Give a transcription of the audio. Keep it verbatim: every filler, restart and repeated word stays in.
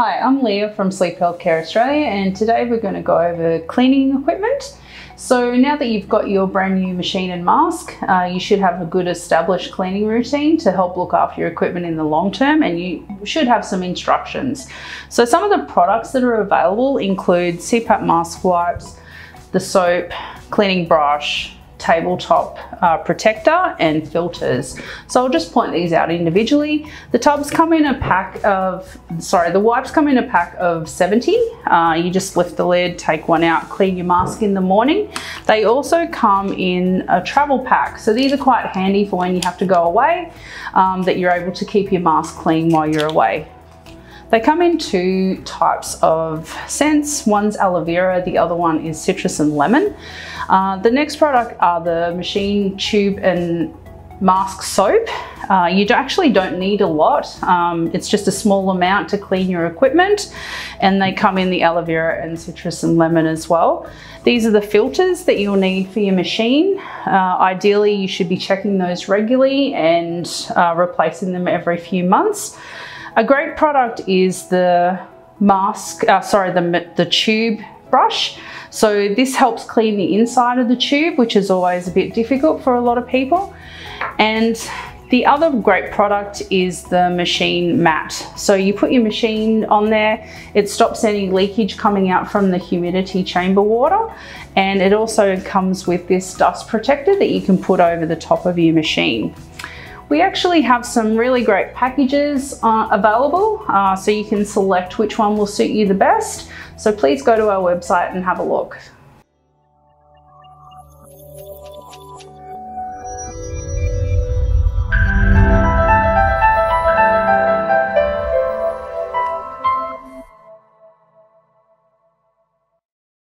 Hi, I'm Leah from Sleep Healthcare Australia, and today we're going to go over cleaning equipment. So now that you've got your brand new machine and mask, uh, you should have a good established cleaning routine to help look after your equipment in the long term, and you should have some instructions. So some of the products that are available include C PAP mask wipes, the soap, cleaning brush, tabletop uh, protector and filters. So I'll just point these out individually. The tubs come in a pack of, sorry, the wipes come in a pack of seventy. Uh, you just lift the lid, take one out, clean your mask in the morning. They also come in a travel pack. So these are quite handy for when you have to go away, um, that you're able to keep your mask clean while you're away. They come in two types of scents. One's aloe vera, the other one is citrus and lemon. Uh, the next product are the machine, tube and mask soap. Uh, you actually don't need a lot. Um, it's just a small amount to clean your equipment, and they come in the aloe vera and citrus and lemon as well. These are the filters that you'll need for your machine. Uh, ideally, you should be checking those regularly and uh, replacing them every few months. A great product is the mask, uh, sorry, the, the tube brush. So this helps clean the inside of the tube, which is always a bit difficult for a lot of people. And the other great product is the machine mat. So you put your machine on there, it stops any leakage coming out from the humidity chamber water. And it also comes with this dust protector that you can put over the top of your machine. We actually have some really great packages uh, available, uh, so you can select which one will suit you the best. So please go to our website and have a look.